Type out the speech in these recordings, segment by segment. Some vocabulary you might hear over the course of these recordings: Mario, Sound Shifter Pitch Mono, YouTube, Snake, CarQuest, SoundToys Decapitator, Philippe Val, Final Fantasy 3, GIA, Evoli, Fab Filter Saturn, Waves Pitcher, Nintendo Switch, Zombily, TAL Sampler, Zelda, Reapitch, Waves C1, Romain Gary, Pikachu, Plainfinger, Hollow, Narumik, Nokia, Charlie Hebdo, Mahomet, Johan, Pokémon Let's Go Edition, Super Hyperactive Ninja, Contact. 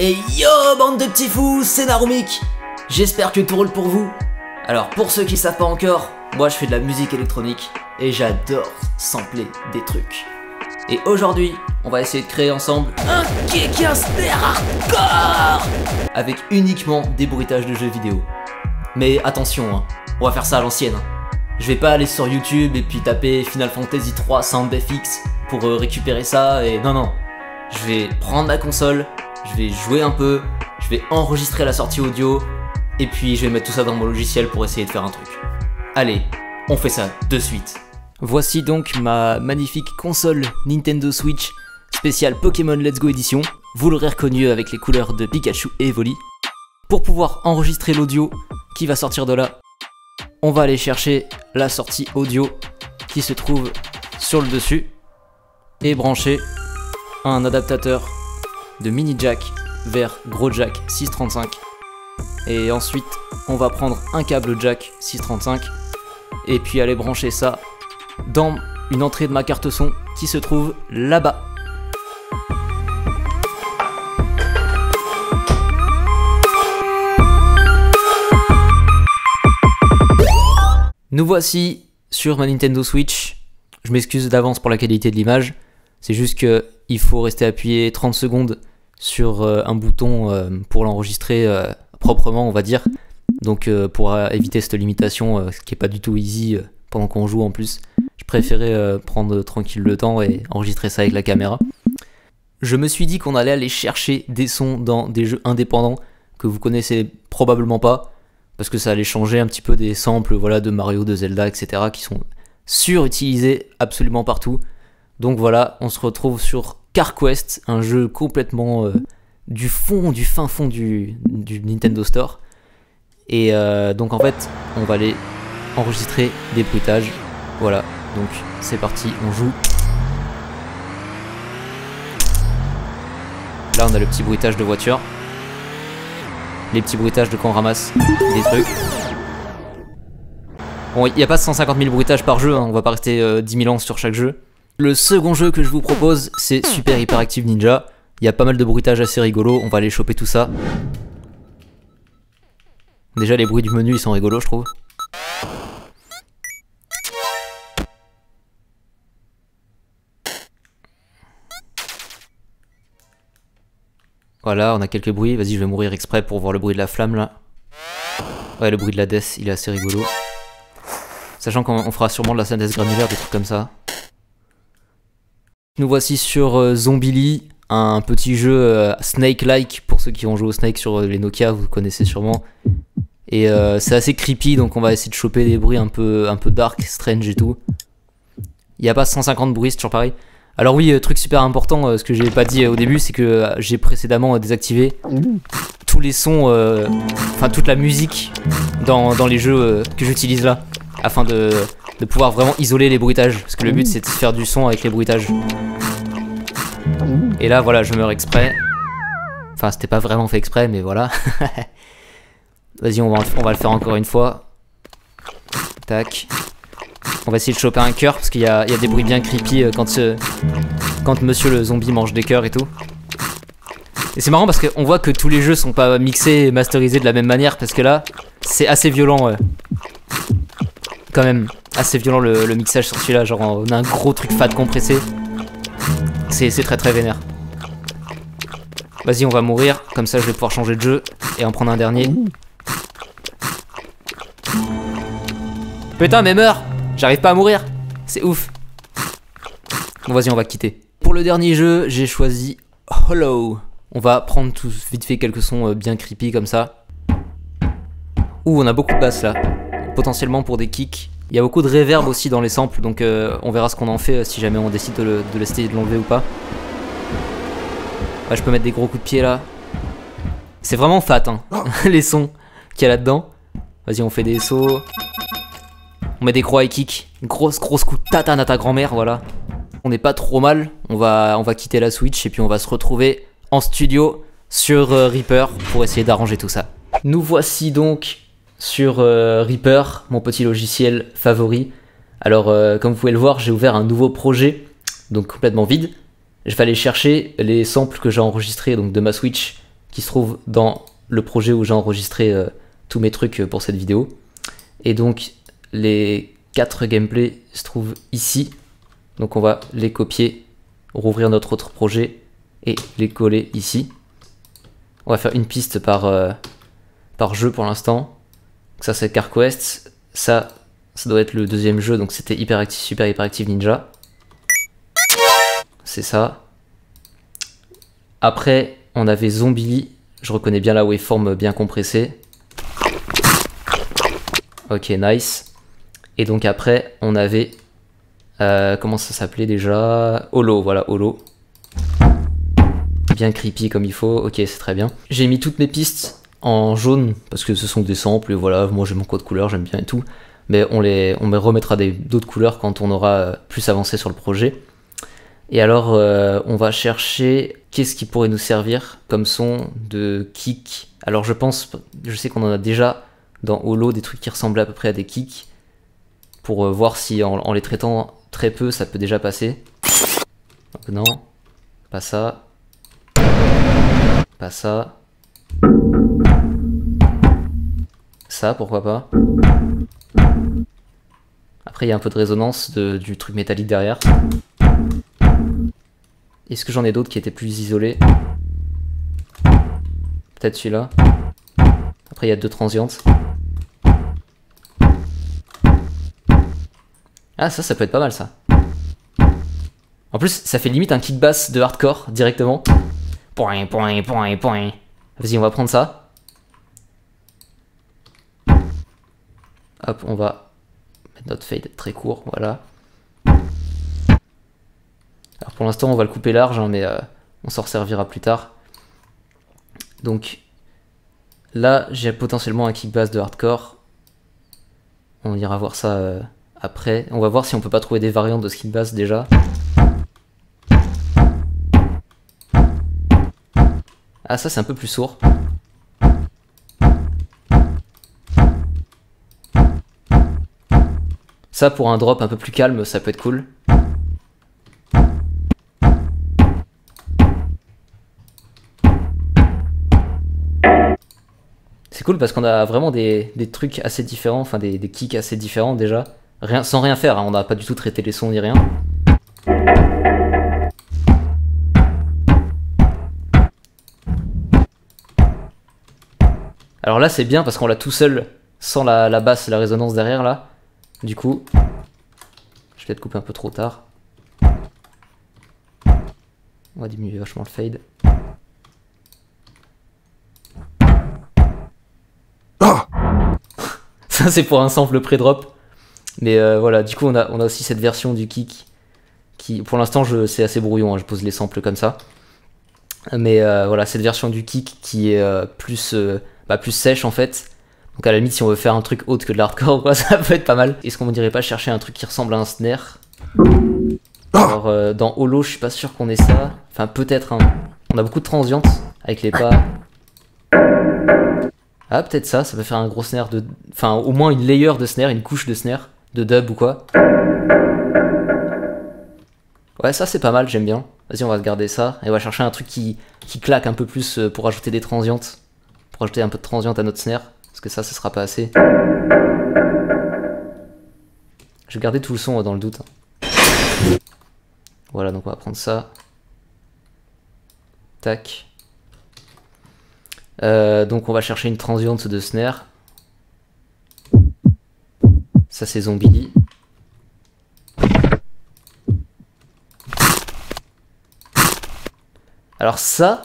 Et yo bande de petits fous, c'est Narumik. J'espère que tout roule pour vous. Alors pour ceux qui savent pas encore, moi je fais de la musique électronique et j'adore sampler des trucs. Et aujourd'hui, on va essayer de créer ensemble un Kickster hardcore avec uniquement des bruitages de jeux vidéo. Mais attention, hein, on va faire ça à l'ancienne. Je vais pas aller sur YouTube et puis taper Final Fantasy 3 Sound FX pour récupérer ça et non. Je vais prendre ma console, je vais jouer un peu, je vais enregistrer la sortie audio et puis je vais mettre tout ça dans mon logiciel pour essayer de faire un truc. Allez, on fait ça de suite. Voici donc ma magnifique console Nintendo Switch spéciale Pokémon Let's Go Edition. Vous l'aurez reconnue avec les couleurs de Pikachu et Evoli. Pour pouvoir enregistrer l'audio qui va sortir de là, on va aller chercher la sortie audio qui se trouve sur le dessus et brancher un adaptateur de mini jack vers gros jack 635. Et ensuite, on va prendre un câble jack 635 et puis aller brancher ça dans une entrée de ma carte son qui se trouve là-bas. Nous voici sur ma Nintendo Switch. Je m'excuse d'avance pour la qualité de l'image. C'est juste qu'il faut rester appuyé 30 secondes sur un bouton pour l'enregistrer proprement, on va dire. Donc pour éviter cette limitation, ce qui n'est pas du tout easy pendant qu'on joue en plus, je préférais prendre tranquille le temps et enregistrer ça avec la caméra. Je me suis dit qu'on allait aller chercher des sons dans des jeux indépendants que vous connaissez probablement pas, parce que ça allait changer un petit peu des samples, voilà, de Mario, de Zelda, etc. qui sont surutilisés absolument partout. Donc voilà, on se retrouve sur CarQuest, un jeu complètement du fin fond du Nintendo Store. Et donc en fait, on va aller enregistrer des bruitages. Voilà, donc c'est parti, on joue. Là on a le petit bruitage de voiture, les petits bruitages de quand on ramasse des trucs. Bon, il n'y a pas 150 000 bruitages par jeu, hein, on va pas rester 10 000 ans sur chaque jeu. Le second jeu que je vous propose, c'est Super Hyperactive Ninja. Il y a pas mal de bruitages assez rigolos, on va aller choper tout ça. Déjà les bruits du menu ils sont rigolos je trouve. Voilà, on a quelques bruits. Vas-y, je vais mourir exprès pour voir le bruit de la flamme, là. Ouais, le bruit de la death, il est assez rigolo. Sachant qu'on fera sûrement de la synthèse granulaire, des trucs comme ça. Nous voici sur Zombily, un petit jeu Snake-like. Pour ceux qui ont joué au Snake sur les Nokia, vous connaissez sûrement. Et c'est assez creepy, donc on va essayer de choper des bruits un peu dark, strange et tout. Il n'y a pas 150 bruits, c'est toujours pareil. Alors oui, truc super important, ce que j'ai pas dit au début, c'est que j'ai précédemment désactivé tous les sons, enfin toute la musique dans les jeux que j'utilise là, afin de pouvoir vraiment isoler les bruitages, parce que le but c'est de faire du son avec les bruitages. Et là voilà, je meurs exprès. Enfin c'était pas vraiment fait exprès, mais voilà. Vas-y, on va le faire encore une fois. Tac. On va essayer de choper un cœur parce qu'il y a des bruits bien creepy quand monsieur le zombie mange des cœurs et tout. Et c'est marrant parce qu'on voit que tous les jeux sont pas mixés et masterisés de la même manière, parce que là c'est assez violent quand même, assez violent le mixage sur celui-là, genre on a un gros truc fat compressé, c'est très très vénère. Vas-y, on va mourir, comme ça je vais pouvoir changer de jeu et en prendre un dernier. Putain mais meurs! J'arrive pas à mourir, c'est ouf. Bon vas-y, on va quitter. Pour le dernier jeu, j'ai choisi Hollow. On va prendre tout vite fait quelques sons bien creepy comme ça. Ouh, on a beaucoup de basses là, potentiellement pour des kicks. Il y a beaucoup de reverb aussi dans les samples, donc on verra ce qu'on en fait si jamais on décide de l'enlever ou pas. Ouais, je peux mettre des gros coups de pied là. C'est vraiment fat, hein, les sons qu'il y a là-dedans. Vas-y, on fait des sauts. On met des croix et kick, grosse coup de tatane à ta grand-mère, voilà. On n'est pas trop mal, on va quitter la Switch et puis on va se retrouver en studio sur Reaper pour essayer d'arranger tout ça. Nous voici donc sur Reaper, mon petit logiciel favori. Alors comme vous pouvez le voir, j'ai ouvert un nouveau projet, donc complètement vide. Je vais aller chercher les samples que j'ai enregistrés donc de ma Switch, qui se trouve dans le projet où j'ai enregistré tous mes trucs pour cette vidéo. Et donc les 4 gameplays se trouvent ici. Donc on va les copier, rouvrir notre autre projet et les coller ici. On va faire une piste par jeu pour l'instant. Ça c'est CarQuest, ça doit être le deuxième jeu, donc c'était Super Hyperactive Ninja. C'est ça. Après on avait Zombily, je reconnais bien la waveform bien compressée. Ok, nice. Et donc après on avait... comment ça s'appelait déjà? Hollow, voilà, Hollow. Bien creepy comme il faut, ok, c'est très bien. J'ai mis toutes mes pistes en jaune parce que ce sont des samples et voilà, moi j'ai mon code couleur, j'aime bien et tout. Mais on me remettra d'autres couleurs quand on aura plus avancé sur le projet. Et alors on va chercher qu'est-ce qui pourrait nous servir comme son de kick. Alors je sais qu'on en a déjà dans Hollow des trucs qui ressemblaient à peu près à des kicks. Pour voir si en les traitant très peu ça peut déjà passer. Donc non, pas ça, pas ça, ça pourquoi pas. Après il y a un peu de résonance du truc métallique derrière. Est-ce que j'en ai d'autres qui étaient plus isolés? Peut-être celui-là. Après il y a 2 transientes. Ah ça peut être pas mal ça. En plus ça fait limite un kick bass de hardcore directement. Point, point, point, point. Vas-y on va prendre ça. Hop on va mettre notre fade très court, voilà. Alors pour l'instant on va le couper large hein, mais on s'en servira plus tard. Donc là j'ai potentiellement un kick bass de hardcore. On ira voir ça... Après, on va voir si on peut pas trouver des variantes de kick bass déjà. Ah ça c'est un peu plus sourd. Ça pour un drop un peu plus calme, ça peut être cool. C'est cool parce qu'on a vraiment des trucs assez différents, enfin des kicks assez différents déjà. Sans rien faire, hein, on n'a pas du tout traité les sons ni rien. Alors là c'est bien parce qu'on l'a tout seul sans la basse et la résonance derrière là. Du coup, je vais peut-être couper un peu trop tard. On va diminuer vachement le fade. Ah ça c'est pour un sample pré-drop. Mais voilà, du coup on a aussi cette version du kick qui, pour l'instant c'est assez brouillon, hein, je pose les samples comme ça. Mais voilà, cette version du kick qui est plus sèche en fait. Donc à la limite si on veut faire un truc autre que de l'hardcore, quoi, ça peut être pas mal. Est-ce qu'on ne dirait pas chercher un truc qui ressemble à un snare? Alors dans Hollow je suis pas sûr qu'on ait ça. Enfin peut-être, hein. On a beaucoup de transientes avec les pas. Ah peut-être ça peut faire un gros snare de... Enfin au moins une layer de snare, une couche de snare. De dub ou quoi. Ouais ça c'est pas mal, j'aime bien. Vas-y on va garder ça et on va chercher un truc qui claque un peu plus pour ajouter des transientes. Pour ajouter un peu de transiente à notre snare. Parce que ça sera pas assez. Je vais garder tout le son dans le doute. Voilà donc on va prendre ça. Tac. Donc on va chercher une transiente de snare. Ça c'est Zombily. Alors ça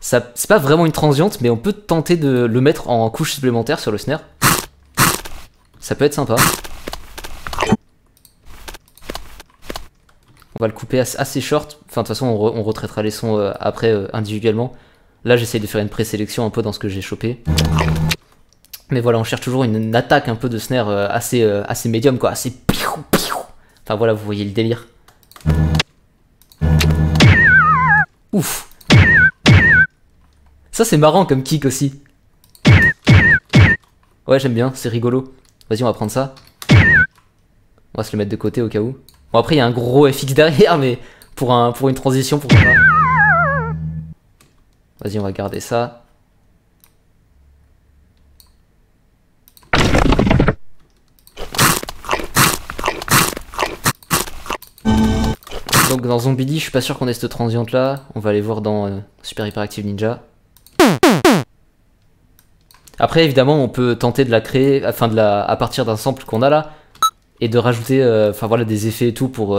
c'est pas vraiment une transiente mais on peut tenter de le mettre en couche supplémentaire sur le snare. Ça peut être sympa. On va le couper assez short. Enfin de toute façon on retraitera les sons après individuellement. Là j'essaye de faire une présélection un peu dans ce que j'ai chopé. Mais voilà, on cherche toujours une attaque un peu de snare assez médium, quoi, assez piou piou. Enfin voilà, vous voyez le délire. Ouf. Ça c'est marrant comme kick aussi. Ouais, j'aime bien, c'est rigolo. Vas-y, on va prendre ça. On va se le mettre de côté au cas où. Bon après, il y a un gros FX derrière, mais pour une transition, pourquoi pas. Vas-y, on va garder ça. Donc dans Zombily, je suis pas sûr qu'on ait cette transiente là. On va aller voir dans Super Hyperactive Ninja. Après, évidemment, on peut tenter de la créer, enfin de la, à partir d'un sample qu'on a là, et de rajouter, enfin voilà, des effets et tout pour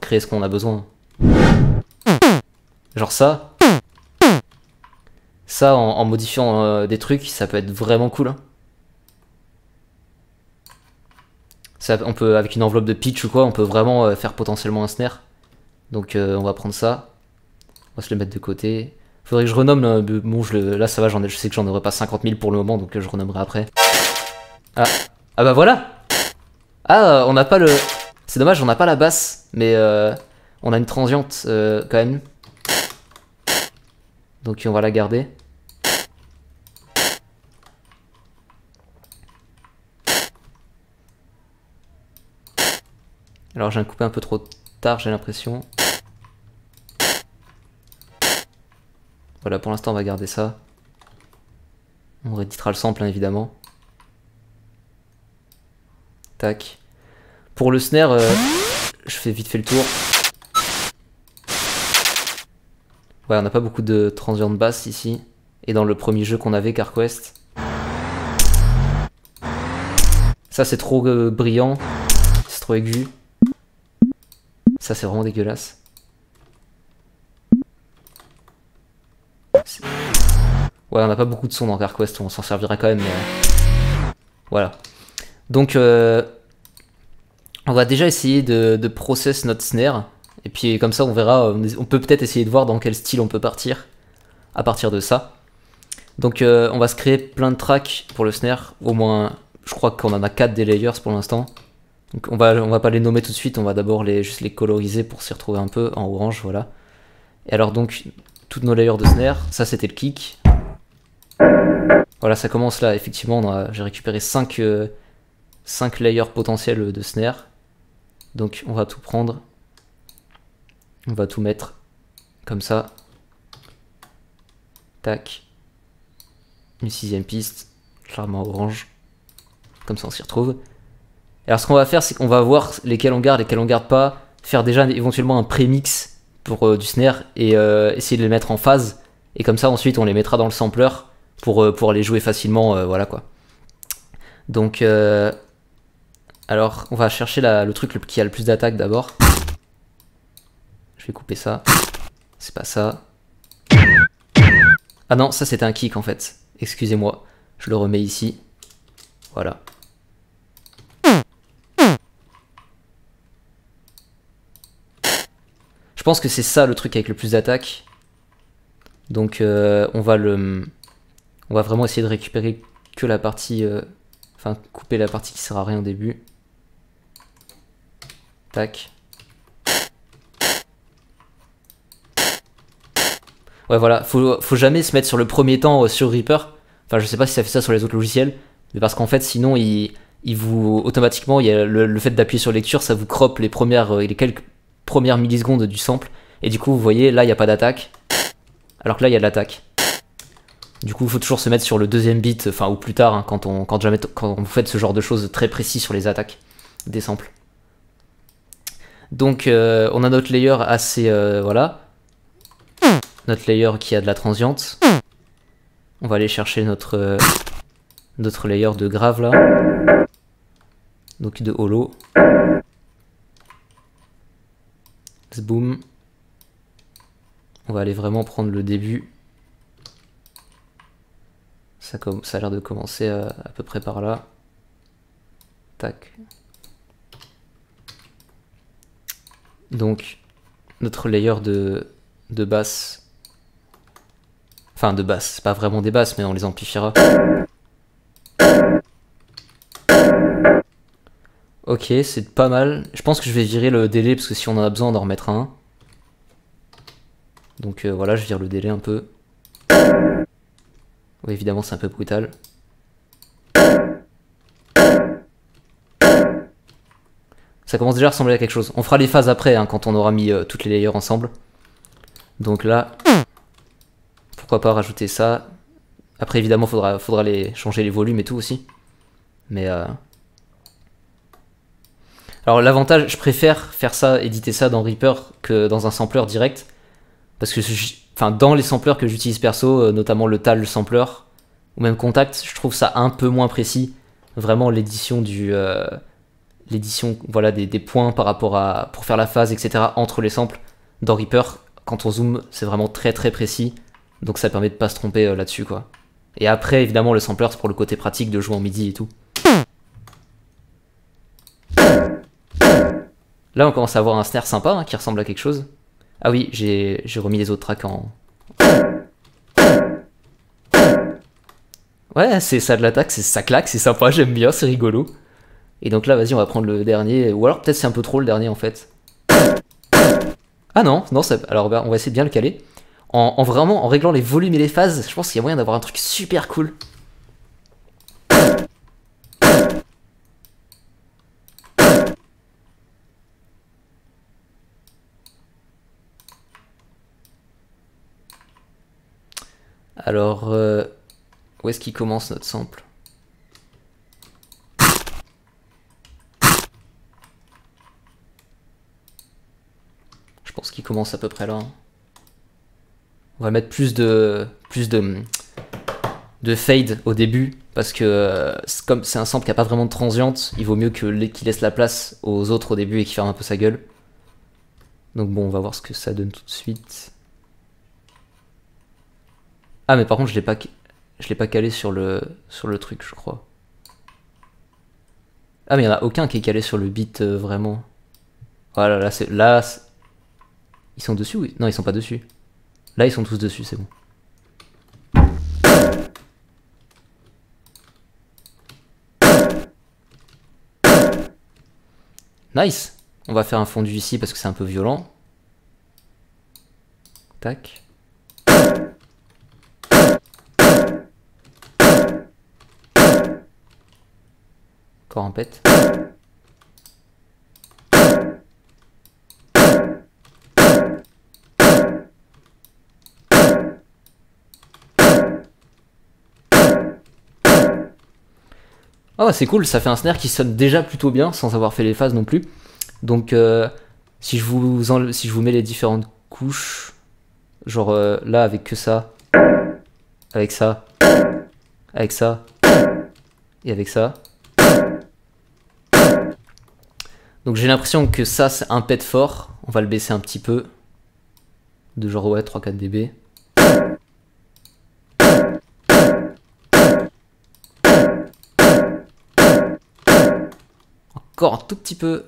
créer ce qu'on a besoin. Genre ça. Ça, en modifiant des trucs, ça peut être vraiment cool, hein. Ça, on peut, avec une enveloppe de pitch ou quoi, on peut vraiment faire potentiellement un snare. Donc on va prendre ça. On va se le mettre de côté. Faudrait que je renomme, là, bon là ça va, je sais que j'en aurais pas 50 000 pour le moment, donc je renommerai après. Ah, ah bah voilà. Ah, on n'a pas le... C'est dommage, on n'a pas la basse, mais on a une transiente quand même. Donc on va la garder. Alors j'ai un coupé un peu trop tard, j'ai l'impression. Voilà, pour l'instant on va garder ça. On rééditera le sample, hein, évidemment. Tac. Pour le snare, je fais vite fait le tour. Ouais, on n'a pas beaucoup de transients de basse ici. Et dans le premier jeu qu'on avait, CarQuest. Ça c'est trop brillant. C'est trop aigu. Ça c'est vraiment dégueulasse. Ouais, on n'a pas beaucoup de sons dans CarQuest, on s'en servira quand même. Mais... Voilà. Donc, on va déjà essayer de process notre snare. Et puis comme ça, on verra, on peut peut-être essayer de voir dans quel style on peut partir à partir de ça. Donc, on va se créer plein de tracks pour le snare. Au moins, je crois qu'on en a 4 des layers pour l'instant. Donc, on va pas les nommer tout de suite, on va d'abord juste les coloriser pour s'y retrouver un peu en orange, voilà. Et alors donc, toutes nos layers de snare, ça c'était le kick. Voilà, ça commence là, effectivement, j'ai récupéré 5 layers potentiels de snare. Donc on va tout prendre, on va tout mettre comme ça. Tac. Une 6ème piste, clairement orange. Comme ça on s'y retrouve. Alors ce qu'on va faire, c'est qu'on va voir lesquels on garde, lesquels on garde pas. Faire déjà éventuellement un pré-mix pour du snare et essayer de les mettre en phase. Et comme ça ensuite on les mettra dans le sampler. Pour les jouer facilement, voilà quoi. Donc, alors on va chercher le truc qui a le plus d'attaque d'abord. Je vais couper ça. C'est pas ça. Ah non, ça c'était un kick en fait. Excusez-moi, je le remets ici. Voilà. Je pense que c'est ça le truc avec le plus d'attaque. Donc on va vraiment essayer de récupérer que la partie... Enfin, couper la partie qui sert à rien au début. Tac. Ouais, voilà. Faut jamais se mettre sur le premier temps sur Reaper. Enfin, je sais pas si ça fait ça sur les autres logiciels. Mais parce qu'en fait, sinon, il vous... Automatiquement, il y a le fait d'appuyer sur lecture, ça vous croppe les quelques premières millisecondes du sample. Et du coup, vous voyez, là, il n'y a pas d'attaque. Alors que là, il y a de l'attaque. Du coup, il faut toujours se mettre sur le deuxième beat, enfin, ou plus tard, hein, quand vous faites ce genre de choses très précis sur les attaques des samples. Donc, on a notre layer assez... voilà. Notre layer qui a de la transiente. On va aller chercher notre layer de grave, là. Donc, de hollow. Zboom. On va aller vraiment prendre le début. Ça a l'air de commencer à peu près par là. Tac. Donc, notre layer de basse. Enfin, de basse. C'est pas vraiment des basses, mais on les amplifiera. Ok, c'est pas mal. Je pense que je vais virer le délai, parce que si on en a besoin, on en remettra un. Donc voilà, je vire le délai un peu. Oui, évidemment, c'est un peu brutal. Ça commence déjà à ressembler à quelque chose. On fera les phases après, hein, quand on aura mis toutes les layers ensemble. Donc là, pour pourquoi pas rajouter ça. Après évidemment faudra les changer les volumes et tout aussi. Mais alors l'avantage, je préfère faire ça, éditer ça dans Reaper que dans un sampler direct. Parce que dans les sampleurs que j'utilise perso, notamment le TAL Sampler ou même Contact, je trouve ça un peu moins précis. Vraiment l'édition du l'édition voilà, des points par rapport à pour faire la phase, etc. entre les samples. Dans Reaper, quand on zoome, c'est vraiment très très précis. Donc ça permet de pas se tromper là-dessus quoi. Et après évidemment le sampler c'est pour le côté pratique de jouer en midi et tout. Là on commence à avoir un snare sympa hein, qui ressemble à quelque chose. Ah oui, j'ai remis les autres tracks en... Ouais, c'est ça de l'attaque, ça claque, c'est sympa, j'aime bien, c'est rigolo. Et donc là, vas-y, on va prendre le dernier, ou alors peut-être c'est un peu trop le dernier en fait. Ah non, non, ça... alors on va essayer de bien le caler. En réglant les volumes et les phases, je pense qu'il y a moyen d'avoir un truc super cool. Alors, où est-ce qu'il commence notre sample? Je pense qu'il commence à peu près là. Hein. On va mettre plus de fade au début, parce que comme c'est un sample qui n'a pas vraiment de transiente, il vaut mieux qu'il laisse la place aux autres au début et qu'il ferme un peu sa gueule. Donc bon, on va voir ce que ça donne tout de suite. Ah mais par contre je l'ai pas calé sur le truc je crois. Ah mais il n'y en a aucun qui est calé sur le beat vraiment. Voilà, là ils sont dessus ou... Non ils sont pas dessus. Là ils sont tous dessus, c'est bon. Nice. On va faire un fondu ici parce que c'est un peu violent. Tac. Encore un pet. Oh, c'est cool, ça fait un snare qui sonne déjà plutôt bien sans avoir fait les phases non plus. Donc si je vous mets les différentes couches, genre là avec que ça, avec ça, avec ça et avec ça. Donc j'ai l'impression que ça c'est un pet fort, on va le baisser un petit peu, de genre ouais 3-4 dB. Encore un tout petit peu.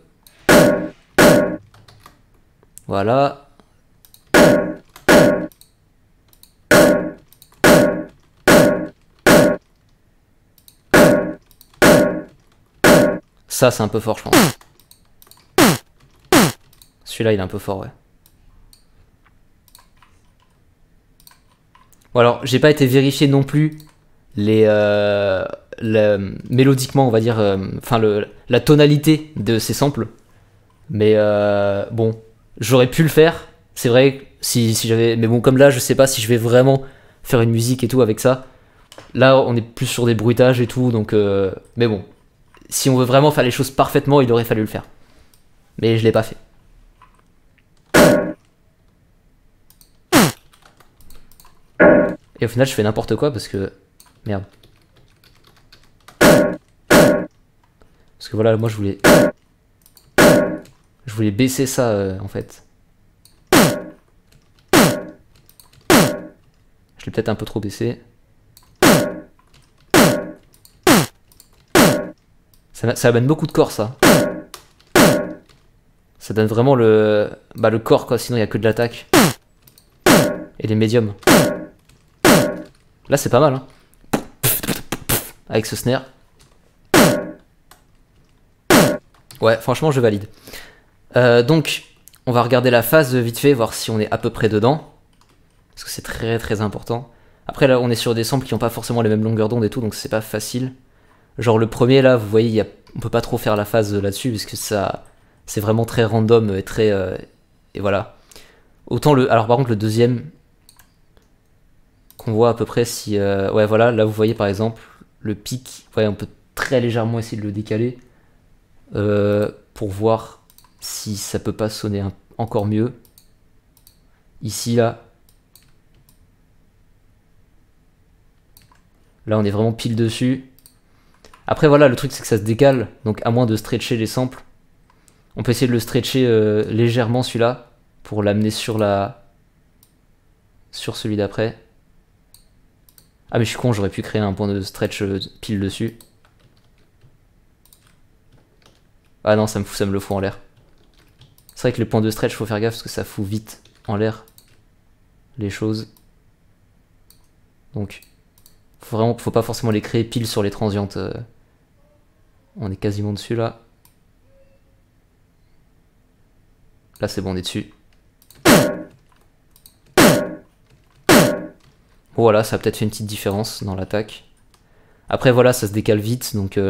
Voilà. Ça c'est un peu fort je pense. Celui-là il est un peu fort ouais. Bon alors j'ai pas été vérifié non plus mélodiquement on va dire, enfin la tonalité de ces samples. Mais bon j'aurais pu le faire, c'est vrai si j'avais, mais bon comme là je sais pas si je vais vraiment faire une musique et tout avec ça. Là on est plus sur des bruitages et tout donc mais bon si on veut vraiment faire les choses parfaitement il aurait fallu le faire. Mais je l'ai pas fait. Et au final je fais n'importe quoi parce que... Merde. Parce que voilà, moi je voulais... Je voulais baisser ça en fait. Je l'ai peut-être un peu trop baissé. Ça amène beaucoup de corps ça. Ça donne vraiment le corps quoi, sinon il n'y a que de l'attaque. Et les médiums. Là c'est pas mal hein. Avec ce snare. Ouais franchement je valide. Donc on va regarder la phase vite fait, voir si on est à peu près dedans. Parce que c'est très très important. Après là on est sur des samples qui n'ont pas forcément les mêmes longueurs d'onde et tout donc c'est pas facile. Genre le premier là vous voyez on peut pas trop faire la phase là-dessus parce que ça c'est vraiment très random et très... et voilà. Autant le... Alors par contre le deuxième... qu'on voit à peu près si... ouais, voilà, là vous voyez par exemple le pic. Ouais, on peut très légèrement essayer de le décaler pour voir si ça peut pas sonner encore mieux. Ici, là on est vraiment pile dessus. Après voilà, le truc c'est que ça se décale, donc à moins de stretcher les samples, on peut essayer de le stretcher légèrement celui-là pour l'amener sur sur celui d'après. Ah mais je suis con, j'aurais pu créer un point de stretch pile dessus. Ah non, ça me le fout en l'air. C'est vrai que les points de stretch, faut faire gaffe parce que ça fout vite en l'air les choses. Donc faut pas forcément les créer pile sur les transientes. On est quasiment dessus là. Là c'est bon, on est dessus. Voilà, ça a peut-être fait une petite différence dans l'attaque. Après voilà, ça se décale vite, donc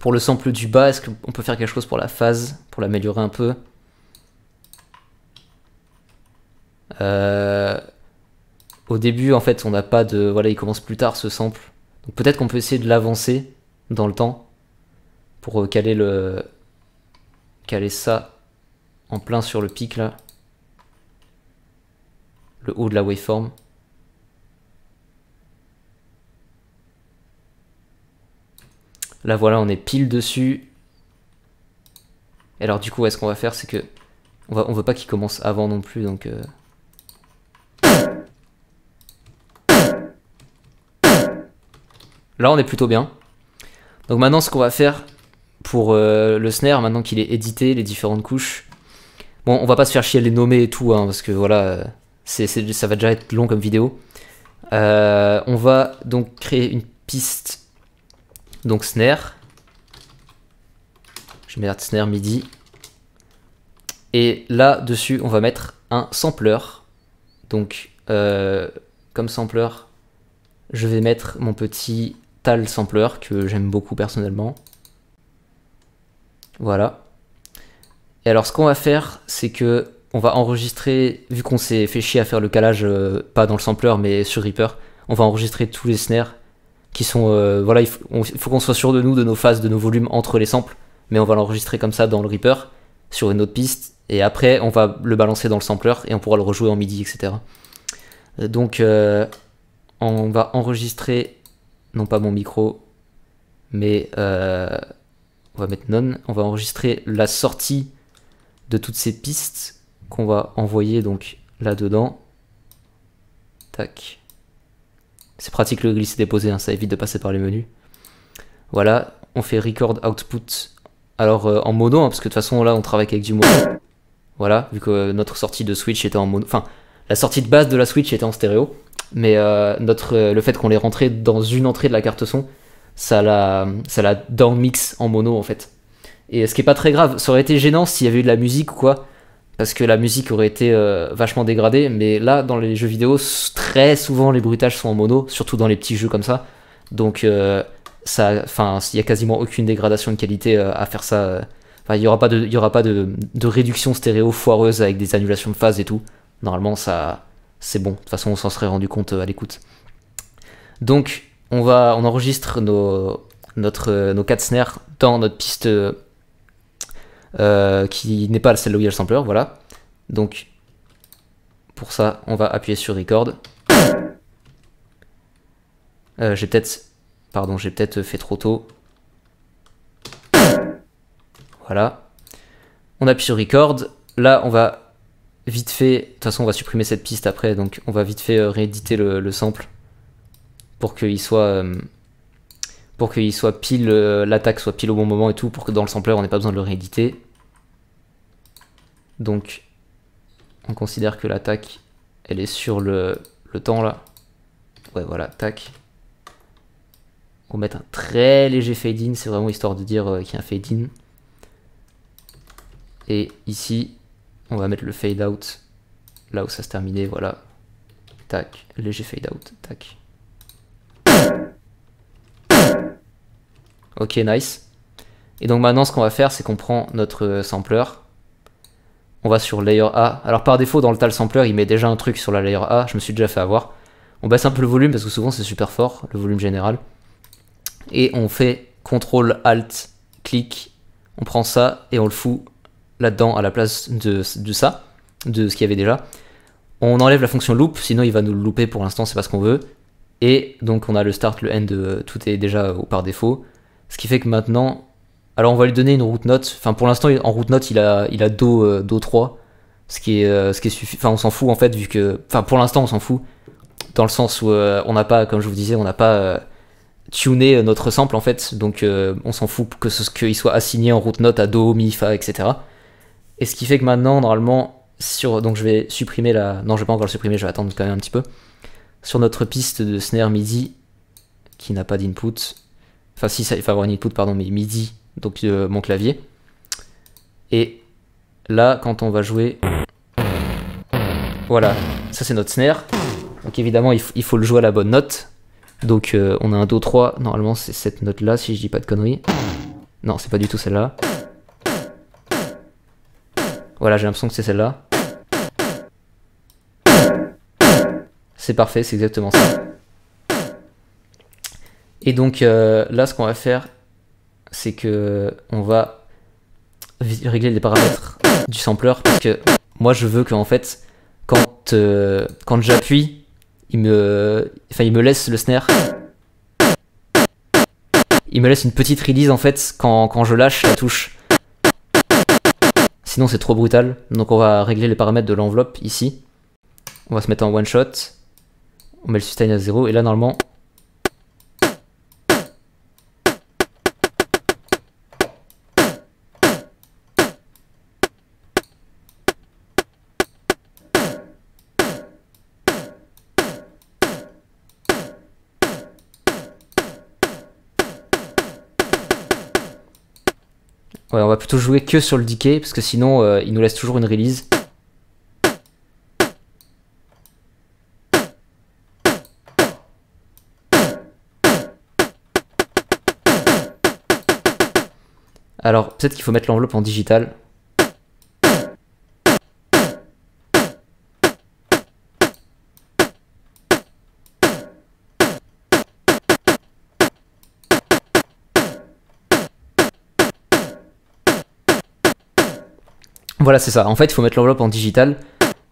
pour le sample du bas, est-ce qu'on peut faire quelque chose pour la phase, pour l'améliorer un peu? Au début en fait on n'a pas de... Voilà, il commence plus tard ce sample. Donc peut-être qu'on peut essayer de l'avancer dans le temps pour caler caler ça en plein sur le pic là. Le haut de la waveform. Là voilà, on est pile dessus. Et alors du coup, ouais, ce qu'on va faire, c'est que... on veut pas qu'il commence avant non plus, donc... Là, on est plutôt bien. Donc maintenant, ce qu'on va faire pour le snare, maintenant qu'il est édité, les différentes couches... Bon, on va pas se faire chier à les nommer et tout, hein, parce que voilà, ça va déjà être long comme vidéo. On va donc créer une piste... Donc snare, je mets snare midi, et là dessus on va mettre un sampler. Donc comme sampler, je vais mettre mon petit TAL Sampler que j'aime beaucoup personnellement. Voilà. Et alors ce qu'on va faire, c'est que on va enregistrer, vu qu'on s'est fait chier à faire le calage, pas dans le sampler mais sur Reaper, on va enregistrer tous les snares. Qui sont, voilà, il faut qu'on soit sûr de nous, de nos phases, de nos volumes entre les samples, mais on va l'enregistrer comme ça dans le Reaper, sur une autre piste, et après on va le balancer dans le sampler, et on pourra le rejouer en midi, etc. Donc on va enregistrer, non pas mon micro, mais on va mettre none, on va enregistrer la sortie de toutes ces pistes, qu'on va envoyer donc là-dedans, tac. C'est pratique le glisser-déposer, hein, ça évite de passer par les menus. Voilà, on fait record output. Alors en mono, hein, parce que de toute façon là on travaille avec du mono. Voilà, vu que notre sortie de Switch était en mono. Enfin, la sortie de base de la Switch était en stéréo. Mais le fait qu'on l'ait rentré dans une entrée de la carte son, ça la downmix en mono en fait. Et ce qui est pas très grave, ça aurait été gênant s'il y avait eu de la musique ou quoi. Parce que la musique aurait été vachement dégradée, mais là, dans les jeux vidéo, très souvent les bruitages sont en mono, surtout dans les petits jeux comme ça. Donc, il n'y a quasiment aucune dégradation de qualité à faire ça. Enfin, il n'y aura pas de réduction stéréo foireuse avec des annulations de phase et tout. Normalement, ça, c'est bon. De toute façon, on s'en serait rendu compte à l'écoute. Donc, on enregistre nos 4 snares dans notre piste... qui n'est pas celle où il y a le sampler, voilà. Donc, pour ça, on va appuyer sur Record. J'ai peut-être fait trop tôt. Voilà. On appuie sur Record. Là, on va vite fait... De toute façon, on va supprimer cette piste après, donc on va vite fait rééditer le sample pour qu'il soit pile, l'attaque soit pile au bon moment et tout, pour que dans le sampler on n'ait pas besoin de le rééditer. Donc on considère que l'attaque elle est sur le temps là. Ouais voilà, tac. On va mettre un très léger fade-in, c'est vraiment histoire de dire qu'il y a un fade-in. Et ici on va mettre le fade-out là où ça se terminait, voilà. Tac, léger fade-out, tac. Ok, nice. Et donc maintenant, ce qu'on va faire, c'est qu'on prend notre sampler. On va sur Layer A. Alors par défaut, dans le TAL Sampler, il met déjà un truc sur la Layer A. Je me suis déjà fait avoir. On baisse un peu le volume parce que souvent c'est super fort, le volume général. Et on fait CTRL, ALT, clic, on prend ça et on le fout là-dedans à la place de ce qu'il y avait déjà. On enlève la fonction loop, sinon il va nous le looper, pour l'instant c'est pas ce qu'on veut. Et donc on a le start, le end, tout est déjà par défaut. Ce qui fait que maintenant, alors on va lui donner une root note, enfin pour l'instant en root note il a do3, ce qui est suffisant, enfin on s'en fout en fait vu que, enfin pour l'instant on s'en fout, dans le sens où on n'a pas, comme je vous disais, on n'a pas tuné notre sample en fait, donc on s'en fout que qu'il soit assigné en root note à do, mi, fa, etc. Et ce qui fait que maintenant normalement, donc je vais supprimer la, non je vais pas encore le supprimer, je vais attendre quand même un petit peu, sur notre piste de snare midi, qui n'a pas d'input, enfin si ça, il faut avoir une input pardon, mais midi, donc mon clavier. Et là, quand on va jouer, voilà, ça c'est notre snare. Donc évidemment, il faut le jouer à la bonne note. Donc on a un do3, normalement c'est cette note-là, si je dis pas de conneries. Non, c'est pas du tout celle-là. Voilà, j'ai l'impression que c'est celle-là. C'est parfait, c'est exactement ça. Et donc là, ce qu'on va faire, c'est que on va régler les paramètres du sampler, parce que moi je veux que en fait quand j'appuie, il me laisse le snare, il me laisse une petite release en fait quand je lâche la touche. Sinon c'est trop brutal, donc on va régler les paramètres de l'enveloppe ici. On va se mettre en one shot, on met le sustain à 0 et là normalement. Ouais, on va plutôt jouer que sur le decay, parce que sinon il nous laisse toujours une release. Alors peut-être qu'il faut mettre l'enveloppe en digital. Voilà, c'est ça. En fait, il faut mettre l'enveloppe en digital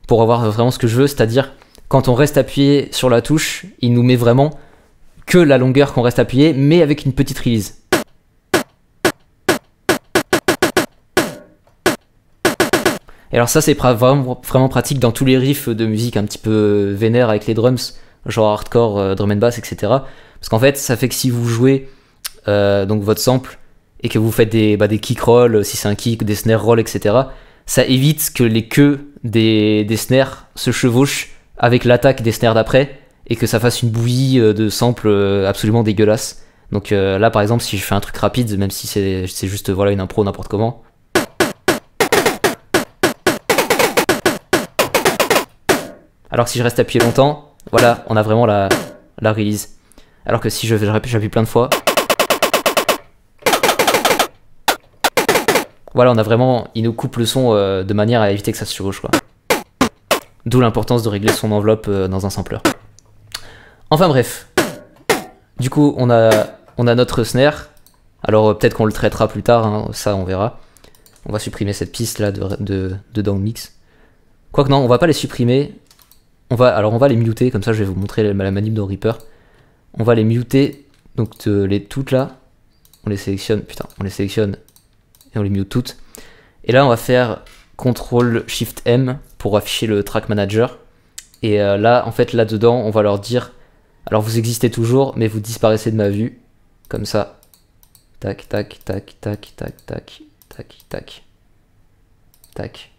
pour avoir vraiment ce que je veux, c'est-à-dire quand on reste appuyé sur la touche, il nous met vraiment que la longueur qu'on reste appuyé, mais avec une petite release. Et alors ça, c'est vraiment pratique dans tous les riffs de musique un petit peu vénère avec les drums, genre hardcore, drum and bass, etc. Parce qu'en fait, ça fait que si vous jouez donc votre sample et que vous faites des kick rolls, si c'est un kick, des snare rolls, etc., ça évite que les queues des snares se chevauchent avec l'attaque des snares d'après et que ça fasse une bouillie de samples absolument dégueulasse. Donc là par exemple, si je fais un truc rapide, même si c'est juste voilà, une impro n'importe comment, alors que si je reste appuyé longtemps, voilà, on a vraiment la release. Alors que si j'appuie plein de fois, voilà, on a vraiment, il nous coupe le son de manière à éviter que ça se chevauche, quoi. D'où l'importance de régler son enveloppe dans un sampler. Enfin bref. Du coup, on a notre snare. Alors peut-être qu'on le traitera plus tard, hein, ça on verra. On va supprimer cette piste là de down mix. Quoique non, on va pas les supprimer. Alors on va les muter, comme ça je vais vous montrer la manip dans Reaper. On va les muter, donc toutes là. On les sélectionne, putain, on les sélectionne. Et on les mute toutes. Et là, on va faire CTRL SHIFT M pour afficher le track manager. Et là, en fait, là-dedans, on va leur dire, alors vous existez toujours, mais vous disparaissez de ma vue. Comme ça. Tac, tac, tac, tac, tac, tac, tac, tac. Tac.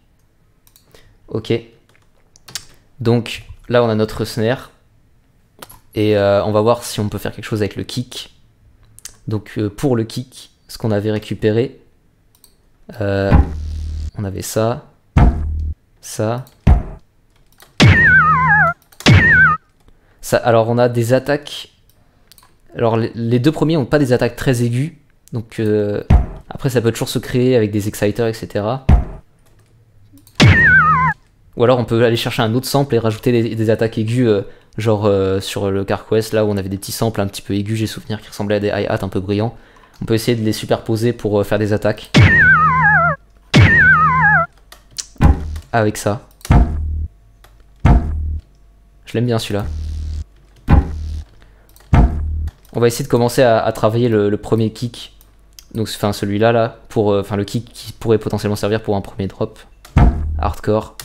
Ok. Donc, là, on a notre snare. Et on va voir si on peut faire quelque chose avec le kick. Donc, pour le kick, ce qu'on avait récupéré, on avait ça, ça, ça. Alors on a des attaques. Alors les deux premiers n'ont pas des attaques très aiguës, donc après ça peut toujours se créer avec des exciters, etc. Ou alors on peut aller chercher un autre sample et rajouter des attaques aiguës Genre sur le CarQuest, là où on avait des petits samples un petit peu aigus, j'ai souvenir, qui ressemblaient à des hi-hats un peu brillants. On peut essayer de les superposer pour faire des attaques. Avec ça. Je l'aime bien celui-là. On va essayer de commencer à travailler le premier kick. Donc, enfin celui-là, là, pour, enfin le kick qui pourrait potentiellement servir pour un premier drop. Hardcore.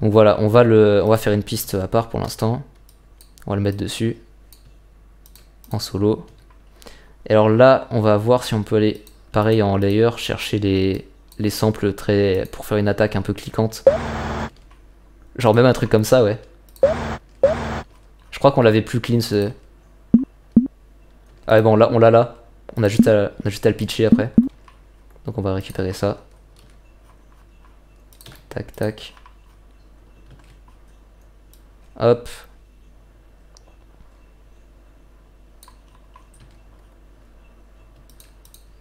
Donc voilà, on va faire une piste à part pour l'instant. On va le mettre dessus. En solo. Et alors là, on va voir si on peut aller, pareil en layer, chercher les samples très, pour faire une attaque un peu cliquante. Genre même un truc comme ça, ouais. Je crois qu'on l'avait plus clean ce... Ah ouais, bon, là, on l'a là. On a juste à le pitcher après. Donc on va récupérer ça. Tac, tac. Hop.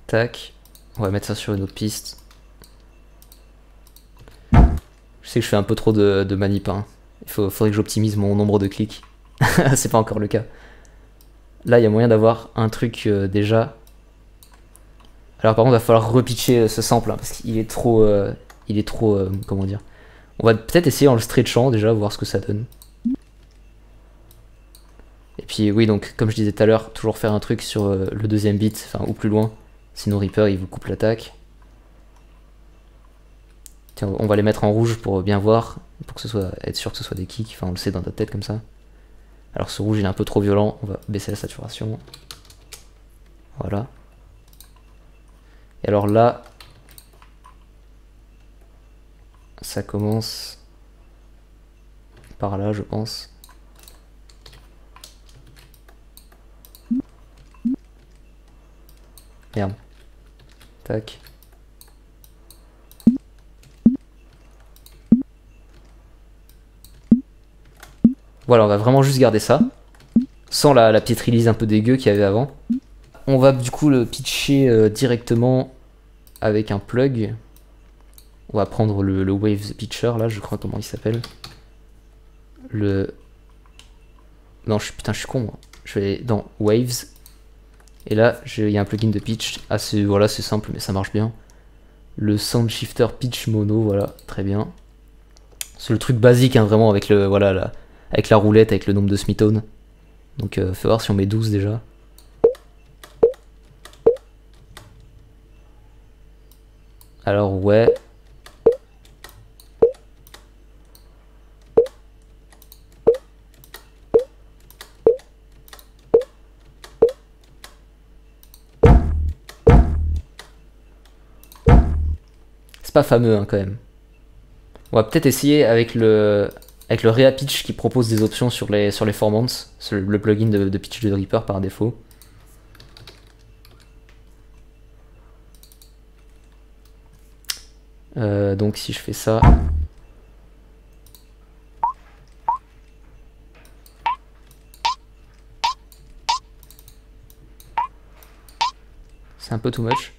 Tac. On va mettre ça sur une autre piste. Je sais que je fais un peu trop de manip, hein. Faudrait que j'optimise mon nombre de clics. C'est pas encore le cas. Là, il y a moyen d'avoir un truc déjà. Alors par contre, il va falloir repitcher ce sample, hein, parce qu'il est trop... comment dire... On va peut-être essayer en le stretchant déjà, voir ce que ça donne. Et puis oui, donc comme je disais tout à l'heure, toujours faire un truc sur le deuxième beat, enfin ou plus loin. Sinon Reaper, il vous coupe l'attaque. On va les mettre en rouge pour bien voir, pour que ce soit, être sûr que ce soit des kicks, enfin on le sait dans ta tête comme ça. Alors ce rouge il est un peu trop violent, on va baisser la saturation. Voilà. Et alors là, ça commence par là je pense. Merde. Tac. Voilà, on va vraiment juste garder ça, sans la petite release un peu dégueu qu'il y avait avant. On va du coup le pitcher directement avec un plug. On va prendre le Waves Pitcher, là, je crois, comment il s'appelle. Le... Non, putain, je suis con, moi. Je vais dans Waves. Et là, il y a un plugin de pitch. Ah, voilà, c'est simple, mais ça marche bien. Le Sound Shifter Pitch Mono, voilà, très bien. C'est le truc basique, hein, vraiment, avec le... Voilà, là. Avec la roulette, avec le nombre de Smithone. Donc faut voir si on met 12 déjà. Alors ouais. C'est pas fameux hein, quand même. On va peut-être essayer avec le Reapitch qui propose des options sur les formants, le plugin de pitch de Reaper par défaut. Donc si je fais ça... C'est un peu too much.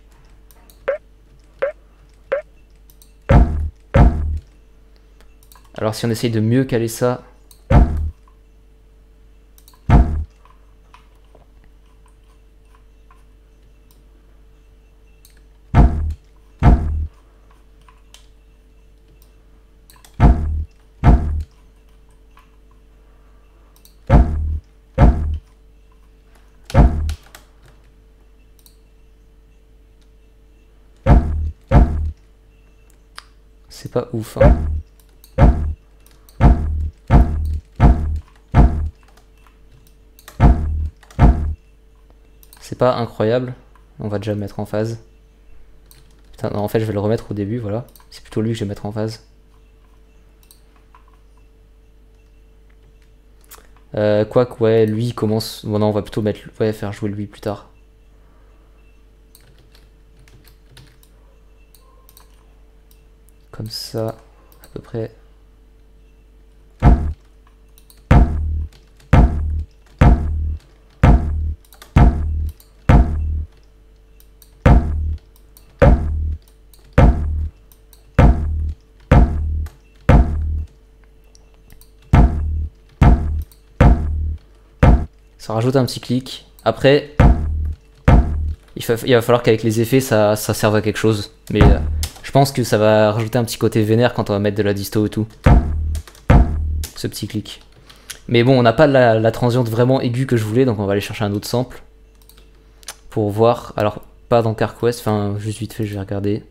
Alors si on essaye de mieux caler ça... C'est pas ouf, hein. Pas incroyable, on va déjà le mettre en phase. Putain, non, en fait je vais le remettre au début, voilà, c'est plutôt lui que je vais mettre en phase. Quoique ouais, lui commence, bon non, on va plutôt mettre, ouais, faire jouer lui plus tard. Comme ça, à peu près. ça rajoute un petit clic. Après, il va falloir qu'avec les effets, ça serve à quelque chose. Mais je pense que ça va rajouter un petit côté vénère quand on va mettre de la disto et tout. Ce petit clic. Mais bon, on n'a pas la transiente vraiment aiguë que je voulais, donc on va aller chercher un autre sample. Pour voir, alors pas dans CarQuest, enfin juste vite fait je vais regarder.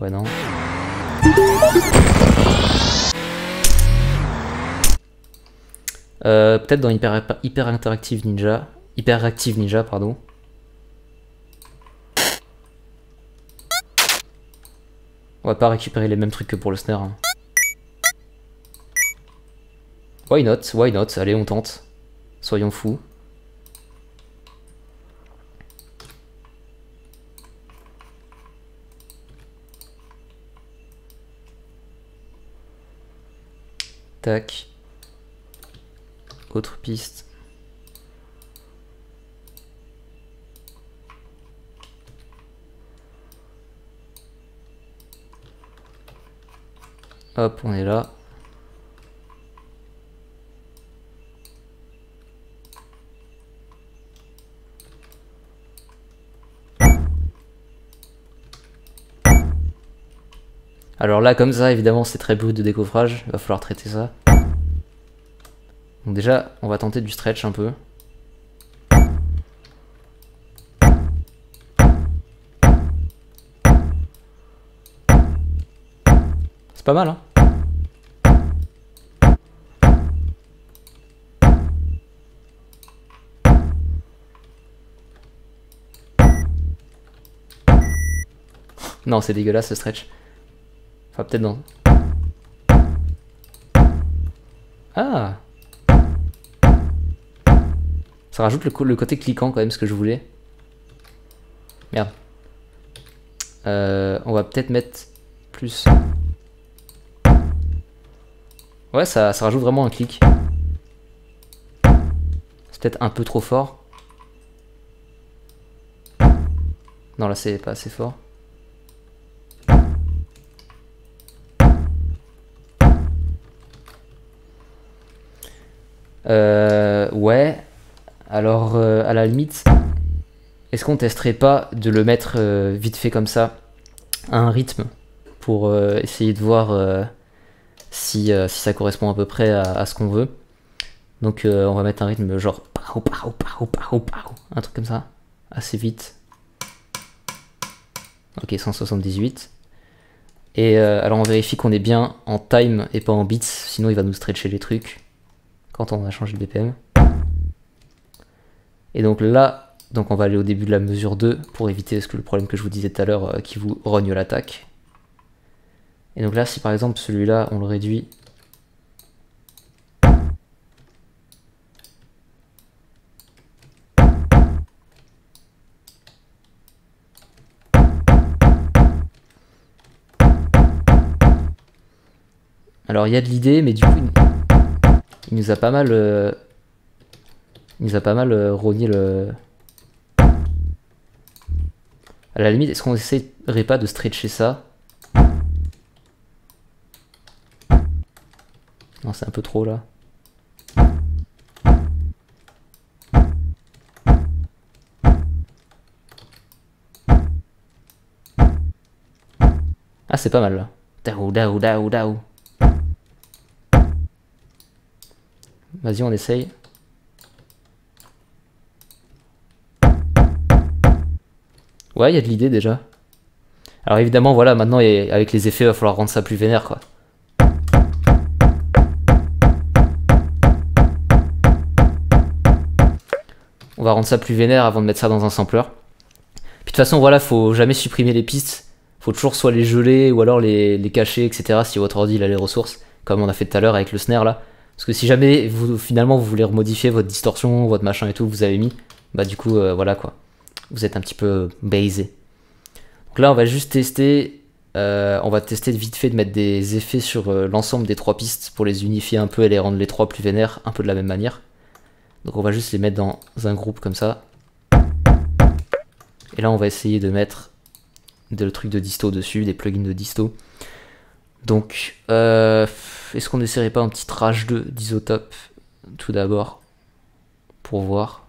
Ouais non. Peut-être dans Hyperactive Ninja, pardon. On va pas récupérer les mêmes trucs que pour le snare. Hein. Why not, allez on tente. Soyons fous. Tac. Autre piste. Hop, on est là. Alors là, comme ça, évidemment, c'est très brut de décoffrage. Il va falloir traiter ça. Donc déjà, on va tenter du stretch un peu. C'est pas mal, hein? Non, c'est dégueulasse ce stretch. Ah, peut-être non. Ah! Ça rajoute le côté cliquant quand même, ce que je voulais. Merde. On va peut-être mettre plus. Ouais, ça rajoute vraiment un clic. C'est peut-être un peu trop fort. Non, là c'est pas assez fort. Ouais, alors à la limite, est-ce qu'on testerait pas de le mettre vite fait comme ça à un rythme pour essayer de voir si ça correspond à peu près à ce qu'on veut. Donc on va mettre un rythme genre un truc comme ça, assez vite. Ok, 178. Et alors on vérifie qu'on est bien en time et pas en bits, sinon il va nous stretcher les trucs. Quand on a changé de BPM. Et donc là, donc on va aller au début de la mesure 2 pour éviter le problème que je vous disais tout à l'heure qui vous rogne l'attaque. Et donc là, si par exemple celui-là, on le réduit. Alors il y a de l'idée, mais du coup... Il nous a pas mal rogné le... À la limite, est-ce qu'on essaierait pas de stretcher ça? Non, c'est un peu trop là. Ah, c'est pas mal là. Daou, daou, daou, daou. Vas-y, on essaye. Ouais, il y a de l'idée déjà. Alors évidemment, voilà, maintenant, avec les effets, il va falloir rendre ça plus vénère, quoi. On va rendre ça plus vénère avant de mettre ça dans un sampler. Puis de toute façon, voilà, faut jamais supprimer les pistes. Faut toujours soit les geler ou alors les cacher, etc. Si votre ordi, il a les ressources, comme on a fait tout à l'heure avec le snare, là. Parce que si jamais vous finalement vous voulez remodifier votre distorsion, votre machin et tout que vous avez mis, bah du coup voilà quoi, vous êtes un petit peu baisé. Donc là on va juste tester, vite fait de mettre des effets sur l'ensemble des trois pistes pour les unifier un peu et les rendre les trois plus vénères un peu de la même manière. Donc on va juste les mettre dans un groupe comme ça. Et là on va essayer de mettre des trucs de disto dessus, des plugins de disto. Donc, est-ce qu'on n'essaierait pas un petit rage 2 d'iZotope tout d'abord pour voir.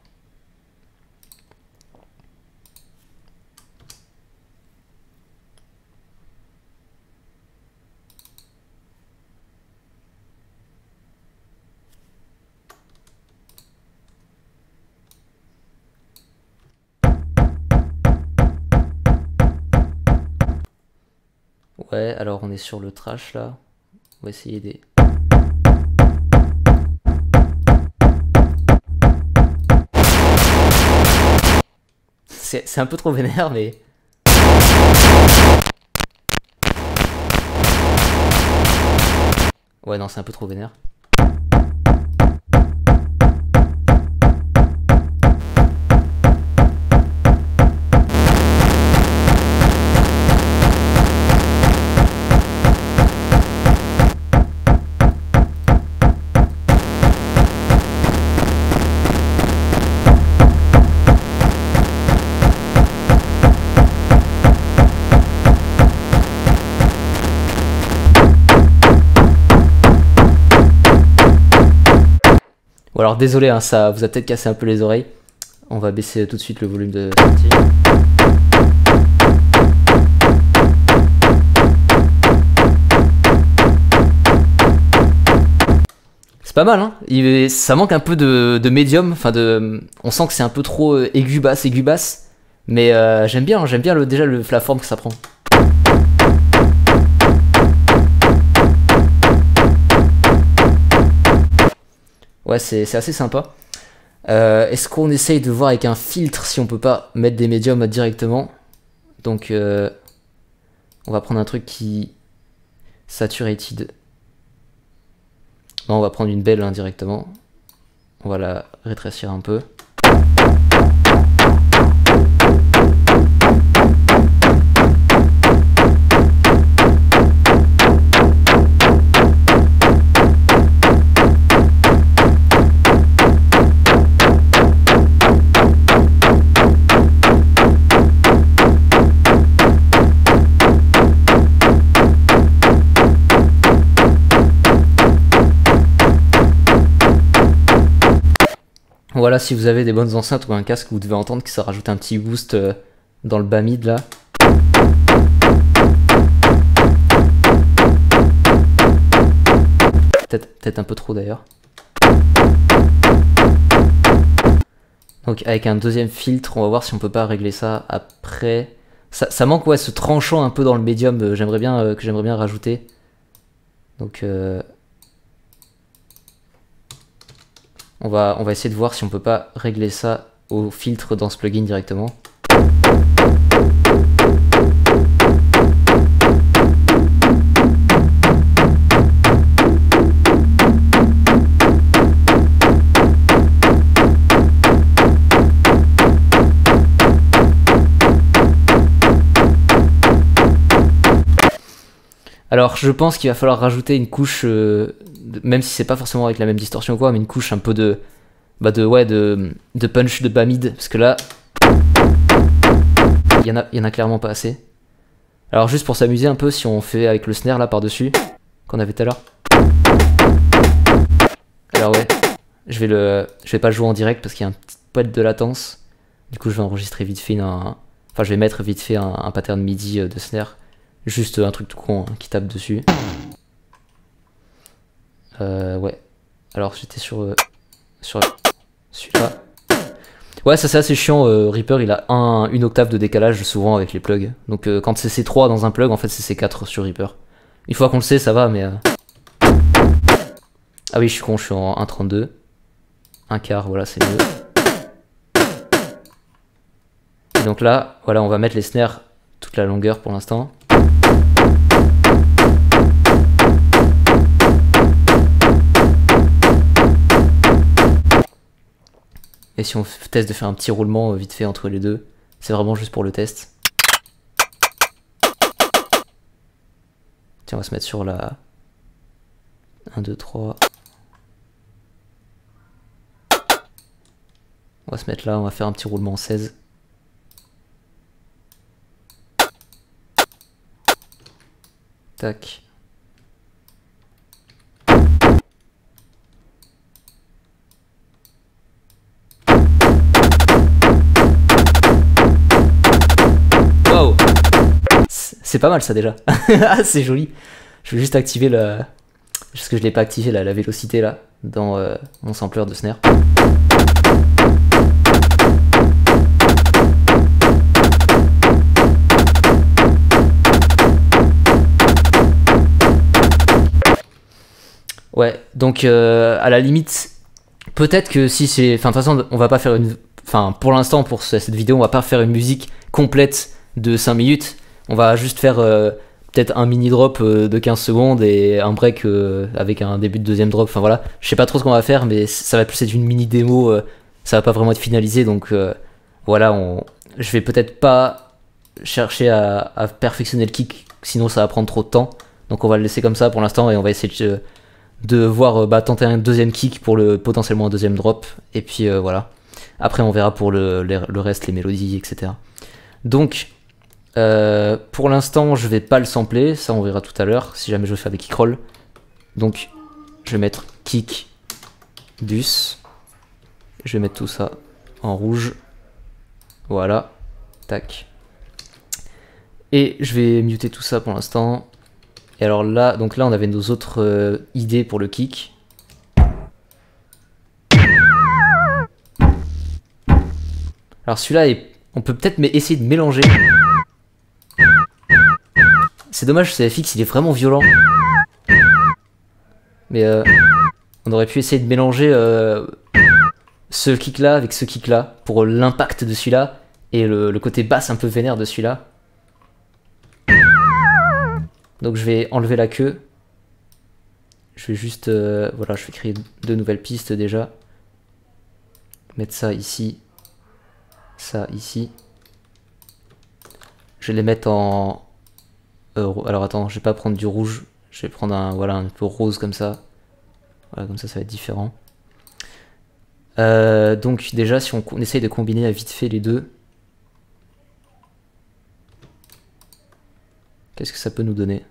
Ouais, alors on est sur le trash là. On va essayer des... C'est un peu trop vénère, mais... Ouais, non, c'est un peu trop vénère. Alors désolé, hein, ça vous a peut-être cassé un peu les oreilles. On va baisser tout de suite le volume de sortie. C'est pas mal, hein. Ça manque un peu de médium. Enfin, on sent que c'est un peu trop aigu-basse. Mais j'aime bien, hein, j'aime bien déjà la forme que ça prend. Ouais, c'est assez sympa. Est-ce qu'on essaye de voir avec un filtre si on peut pas mettre des médiums directement? Donc, on va prendre un truc qui... Saturated. Non, on va prendre une belle indirectement. On va la rétrécir un peu. Voilà, si vous avez des bonnes enceintes ou un casque, vous devez entendre que ça rajoute un petit boost dans le bas mid là. Peut-être un peu trop d'ailleurs. Donc avec un deuxième filtre, on va voir si on peut pas régler ça après. Ça manque, ouais, ce tranchant un peu dans le médium que j'aimerais bien rajouter. Donc... On va essayer de voir si on peut pas régler ça au filtre dans ce plugin directement. Alors je pense qu'il va falloir rajouter une couche, même si c'est pas forcément avec la même distorsion ou quoi, mais une couche un peu de, de punch de bas mid, parce que là, il y en a clairement pas assez. Alors juste pour s'amuser un peu, si on fait avec le snare là par-dessus, qu'on avait tout à l'heure. Alors ouais, je vais pas le jouer en direct parce qu'il y a un petit poil de latence. Du coup je vais enregistrer vite fait je vais mettre vite fait un pattern midi de snare. Juste un truc tout con, hein, qui tape dessus. Ouais. Alors j'étais sur celui-là. Ouais, ça c'est assez chiant. Reaper il a une octave de décalage souvent avec les plugs. Donc quand c'est C3 dans un plug, en fait c'est C4 sur Reaper. Une fois qu'on le sait, ça va, mais... Ah oui, je suis con, je suis en 1.32. Un quart, voilà, c'est mieux. Et donc là, voilà, on va mettre les snares toute la longueur pour l'instant. Et si on teste de faire un petit roulement vite fait entre les deux, c'est vraiment juste pour le test. Tiens, on va se mettre sur la... 1, 2, 3. On va se mettre là, on va faire un petit roulement en 16. Tac. C'est pas mal ça déjà. Ah, c'est joli. Je vais juste activer la... Parce que je l'ai pas activé la vélocité là, dans mon sampleur de snare. Ouais, donc à la limite, peut-être que si c'est... Enfin, de toute façon, on va pas faire une... Enfin, pour l'instant, pour cette vidéo, on va pas faire une musique complète de 5 minutes. On va juste faire peut-être un mini drop de 15 secondes et un break avec un début de deuxième drop. Enfin voilà, je sais pas trop ce qu'on va faire, mais ça va plus être une mini démo. Ça va pas vraiment être finalisé, donc voilà, je vais peut-être pas chercher à perfectionner le kick, sinon ça va prendre trop de temps. Donc on va le laisser comme ça pour l'instant et on va essayer de voir, bah, tenter un deuxième kick pour le potentiellement un deuxième drop. Et puis voilà, après on verra pour le reste, les mélodies, etc. Donc pour l'instant je vais pas le sampler, ça on verra tout à l'heure si jamais je veux faire des kick rolls. Donc je vais mettre kick dus, je vais mettre tout ça en rouge, voilà, tac, et je vais muter tout ça pour l'instant. Et alors là, donc là on avait nos autres idées pour le kick. Alors celui-là, on peut peut-être essayer de mélanger. C'est dommage, ce FX il est vraiment violent. Mais on aurait pu essayer de mélanger ce kick là avec ce kick là pour l'impact de celui-là et le côté basse un peu vénère de celui-là. Donc je vais enlever la queue. Je vais juste... voilà, je vais créer deux nouvelles pistes déjà. Mettre ça ici. Ça ici. Je vais les mettre en... alors attends, je vais pas prendre du rouge. Je vais prendre un, voilà, un peu rose comme ça. Voilà, comme ça va être différent. Donc déjà, si on essaye de combiner à vite fait les deux... Qu'est-ce que ça peut nous donner?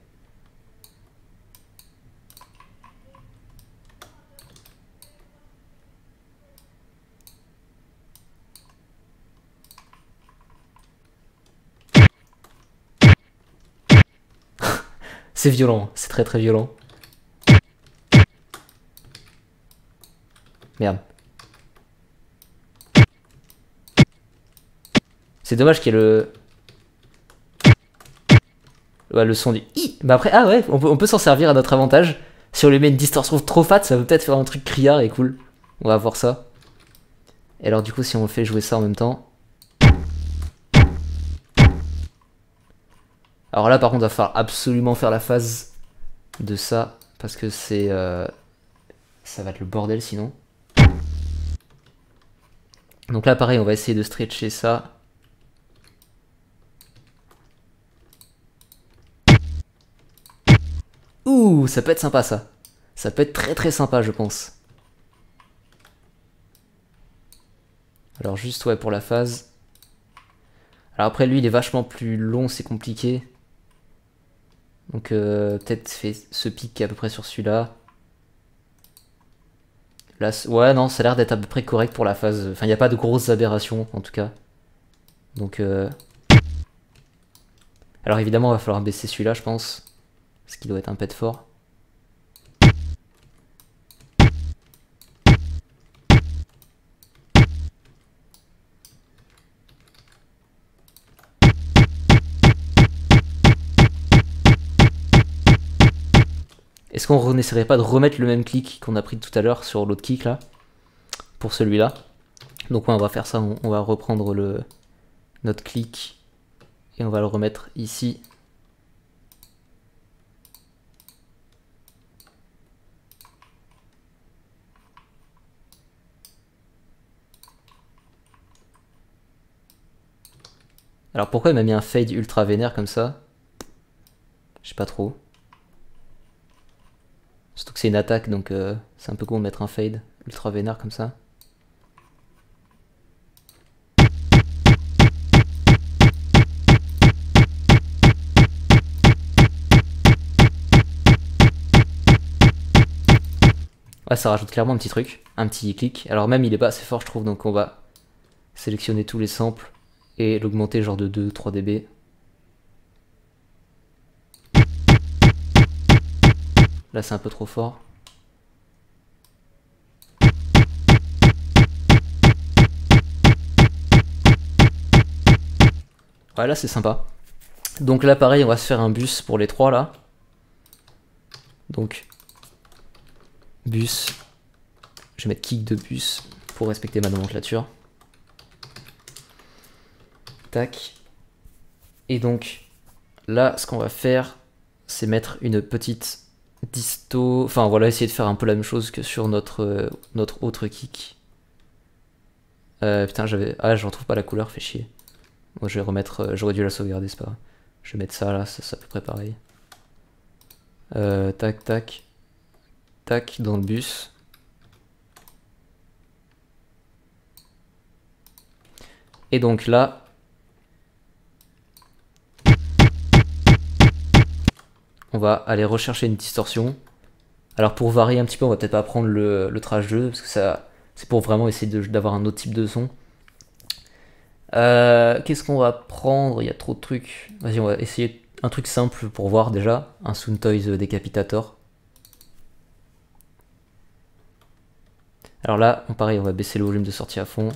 C'est violent, c'est très très violent. Merde. C'est dommage qu'il y ait le... Ouais, le son du i, bah après, ah ouais, on peut s'en servir à notre avantage. Si on lui met une distorsion trop fat, ça peut peut-être faire un truc criard et cool. On va voir ça. Et alors, du coup, si on fait jouer ça en même temps. Alors là, par contre, il va falloir absolument faire la phase de ça parce que c'est. Ça va être le bordel sinon. Donc là, pareil, on va essayer de stretcher ça. Ouh, ça peut être sympa ça. Ça peut être très très sympa je pense. Alors juste ouais pour la phase. Alors après lui il est vachement plus long, c'est compliqué. Donc peut-être fait ce pic à peu près sur celui-là. Là, ouais non, ça a l'air d'être à peu près correct pour la phase. Enfin il n'y a pas de grosses aberrations en tout cas. Donc alors évidemment il va falloir baisser celui-là je pense. Ce qui doit être un pet fort. Est-ce qu'on n'essaierait pas de remettre le même clic qu'on a pris tout à l'heure sur l'autre kick là? Pour celui-là. Donc ouais, on va faire ça, on va reprendre notre clic et on va le remettre ici. Alors pourquoi il m'a mis un fade ultra vénère comme ça? Je sais pas trop. Surtout que c'est une attaque donc c'est un peu con de mettre un fade ultra vénère comme ça. Ouais, ça rajoute clairement un petit truc, un petit clic. Alors même il est pas assez fort je trouve, donc on va sélectionner tous les samples. Et l'augmenter genre de 2-3 dB. Là c'est un peu trop fort. Ouais, là c'est sympa. Donc là pareil, on va se faire un bus pour les trois là. Donc bus, je vais mettre kick de bus pour respecter ma nomenclature. Tac. Et donc là ce qu'on va faire c'est mettre une petite disto, enfin voilà, essayer de faire un peu la même chose que sur notre autre kick. Putain j'avais, ah j'en trouve pas la couleur, fait chier. Moi je vais remettre, j'aurais dû la sauvegarder, c'est pas grave. Je vais mettre ça là, ça à peu près pareil. Tac, tac, tac, dans le bus. Et donc là... on va aller rechercher une distorsion. Alors pour varier un petit peu, on va peut-être pas prendre le trash jeu, parce que ça, c'est pour vraiment essayer d'avoir un autre type de son. Qu'est-ce qu'on va prendre? Il y a trop de trucs. Vas-y, on va essayer un truc simple pour voir déjà. Un SoundToys Decapitator. Alors là, pareil, on va baisser le volume de sortie à fond.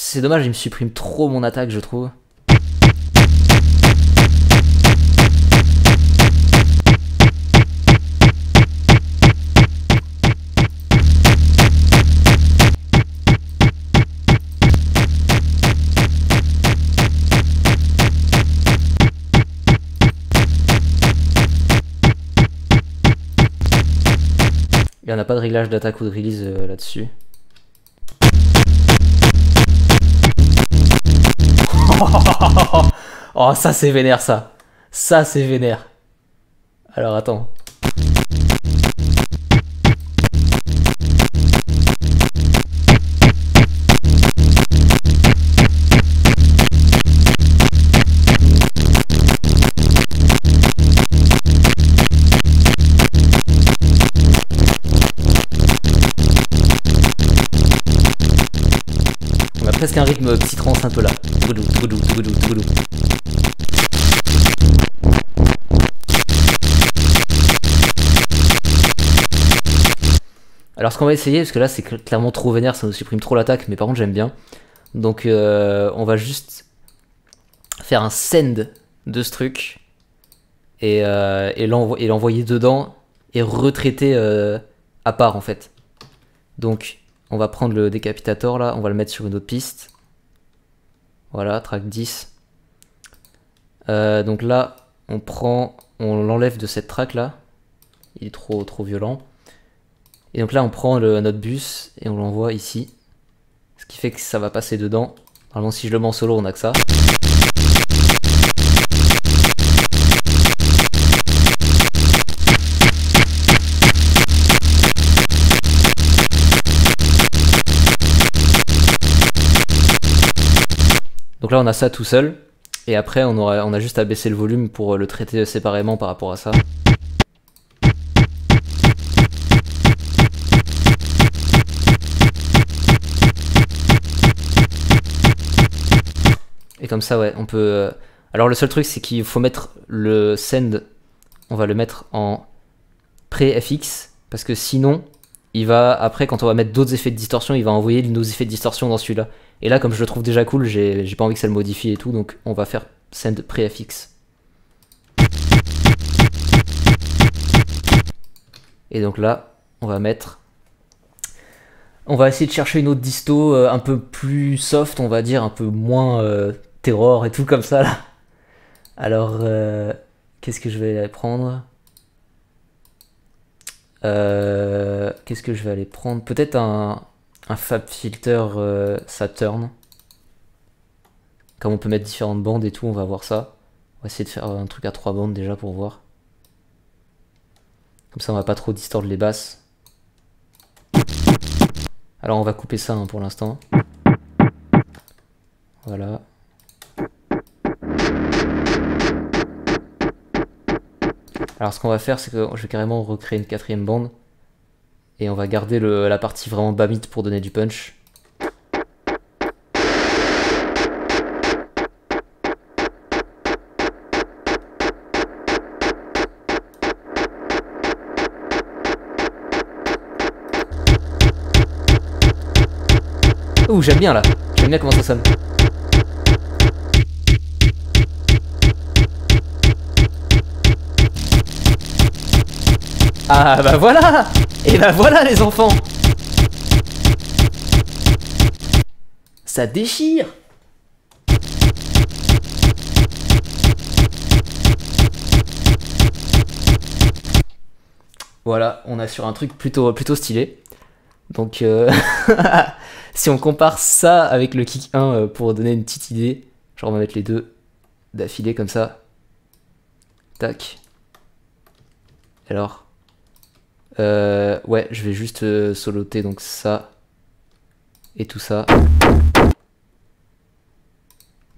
C'est dommage, il me supprime trop mon attaque, je trouve. Il n'y en a pas de réglage d'attaque ou de release là-dessus. Oh, ça c'est vénère, ça. Ça c'est vénère. Alors attends. On a presque un rythme petit trance un peu là. Tougoudou. Alors ce qu'on va essayer, parce que là c'est clairement trop vénère, ça nous supprime trop l'attaque, mais par contre j'aime bien. Donc on va juste faire un send de ce truc et l'envoyer dedans et retraiter à part en fait. Donc on va prendre le décapitator là, on va le mettre sur une autre piste. Voilà, track 10. Donc là, on l'enlève de cette track là. Il est trop violent. Et donc là, on prend notre bus et on l'envoie ici. Ce qui fait que ça va passer dedans. Normalement, si je le mets en solo, on a que ça. Donc là on a ça tout seul, et après on a juste à baisser le volume pour le traiter séparément par rapport à ça. Et comme ça ouais, on peut... Alors le seul truc c'est qu'il faut mettre le send, on va le mettre en pré-FX, parce que sinon, il va après quand on va mettre d'autres effets de distorsion, il va envoyer nos effets de distorsion dans celui-là. Et là, comme je le trouve déjà cool, j'ai pas envie que ça le modifie et tout, donc on va faire send pré-FX. Et donc là, on va mettre... On va essayer de chercher une autre disto un peu plus soft, on va dire, un peu moins terror et tout comme ça, là. Alors, qu'est-ce que je vais prendre Qu'est-ce que je vais aller prendre? Peut-être un Fab Filter Saturn. Comme on peut mettre différentes bandes et tout, on va voir ça. On va essayer de faire un truc à 3 bandes déjà pour voir. Comme ça on va pas trop distordre les basses. Alors on va couper ça hein, pour l'instant. Voilà. Alors ce qu'on va faire, c'est que je vais carrément recréer une 4e bande. Et on va garder la partie vraiment bas mid pour donner du punch. Ouh, j'aime bien là, j'aime bien comment ça sonne. Ah bah voilà! Et bah voilà les enfants! Ça déchire! Voilà, on est sur un truc plutôt stylé. Donc si on compare ça avec le kick 1 pour donner une petite idée, genre on va mettre les deux d'affilée comme ça. Tac. Alors... ouais, je vais juste soloter donc ça et tout ça.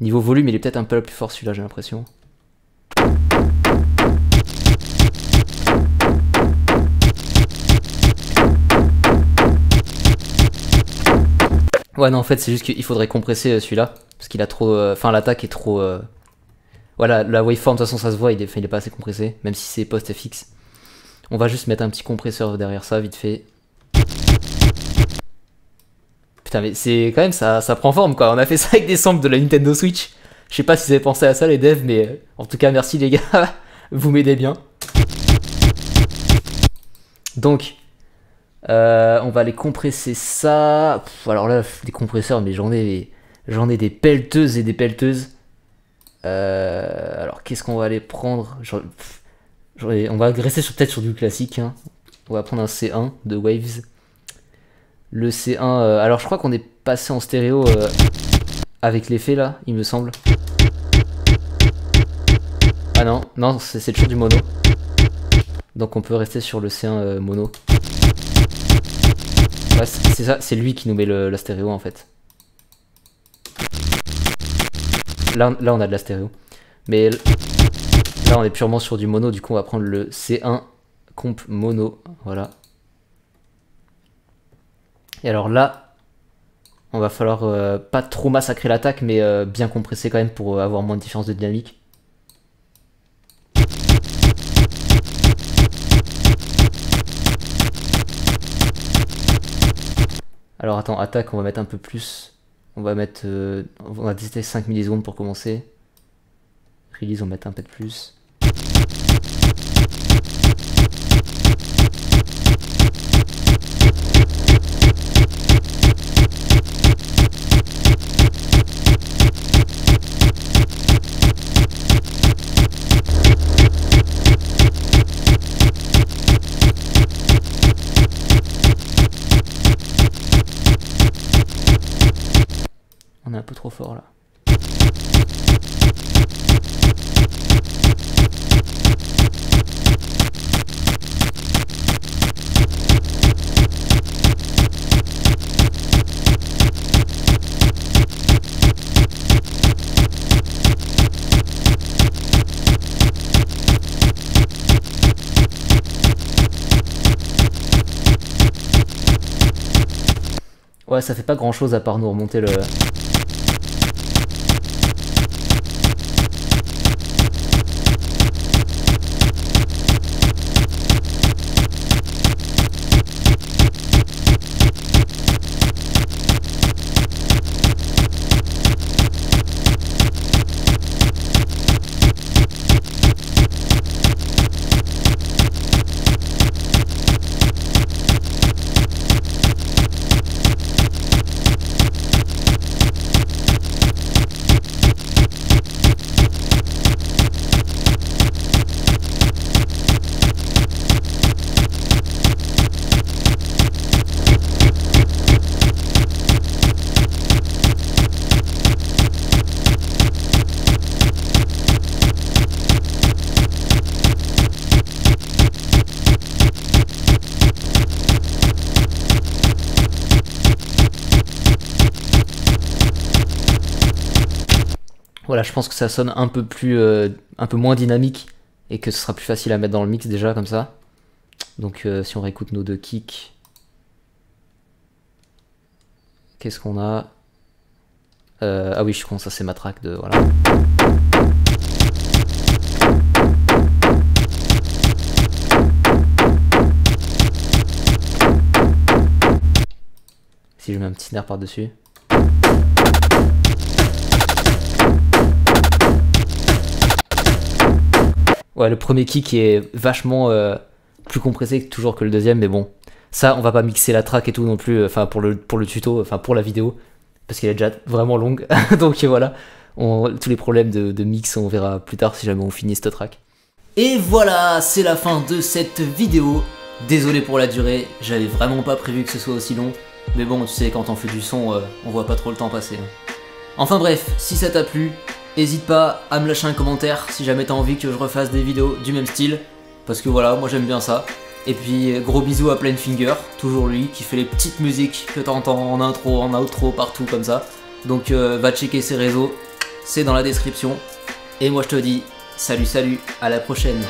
Niveau volume, il est peut-être un peu plus fort celui-là, j'ai l'impression. Ouais, non, en fait, c'est juste qu'il faudrait compresser celui-là parce qu'il a trop. Enfin, l'attaque est trop. Voilà, la waveform, de toute façon, ça se voit, il est pas assez compressé, même si c'est post-FX. On va juste mettre un petit compresseur derrière ça, vite fait. Putain, mais c'est quand même, ça prend forme, quoi. On a fait ça avec des samples de la Nintendo Switch. Je sais pas si vous avez pensé à ça, les devs, mais en tout cas, merci, les gars. Vous m'aidez bien. Donc, on va aller compresser ça. Pff, alors là, des compresseurs, mais j'en ai des pelleteuses et des pelleteuses. Alors, qu'est-ce qu'on va aller prendre? On va rester peut-être sur du classique. Hein. On va prendre un C1 de Waves. Le C1... alors je crois qu'on est passé en stéréo avec l'effet là, il me semble. Ah non, non, c'est toujours du mono. Donc on peut rester sur le C1 mono. Ouais, c'est ça, c'est lui qui nous met la stéréo en fait. Là on a de la stéréo. Mais... là on est purement sur du mono, du coup on va prendre le C1 comp mono, voilà. Et alors là, on va falloir pas trop massacrer l'attaque, mais bien compresser quand même pour avoir moins de différence de dynamique. Alors attends, attaque, on va mettre un peu plus. On va mettre, on va tester 5 millisecondes pour commencer. Release, on va mettre un peu de plus. On est un peu trop fort là. Ouais, ça fait pas grand chose à part nous remonter le... Voilà, je pense que ça sonne un peu moins dynamique et que ce sera plus facile à mettre dans le mix déjà comme ça. Donc si on réécoute nos deux kicks, qu'est-ce qu'on a? Ah oui, je suis con, ça c'est ma track de... Voilà. Si je mets un petit snare par-dessus. Ouais, le premier kick est vachement plus compressé toujours que le deuxième, mais bon. Ça, on va pas mixer la track et tout non plus, enfin pour le tuto, enfin pour la vidéo, parce qu'elle est déjà vraiment longue. Donc voilà, tous les problèmes de mix, on verra plus tard si jamais on finit cette track. Et voilà, c'est la fin de cette vidéo. Désolé pour la durée, j'avais vraiment pas prévu que ce soit aussi long. Mais bon, tu sais, quand on fait du son, on voit pas trop le temps passer. Hein. Enfin bref, si ça t'a plu, hésite pas à me lâcher un commentaire si jamais t'as envie que je refasse des vidéos du même style. Parce que voilà, moi j'aime bien ça. Et puis gros bisous à Plainfinger, toujours lui qui fait les petites musiques que t'entends en intro, en outro, partout comme ça. Donc va checker ses réseaux, c'est dans la description. Et moi je te dis salut à la prochaine.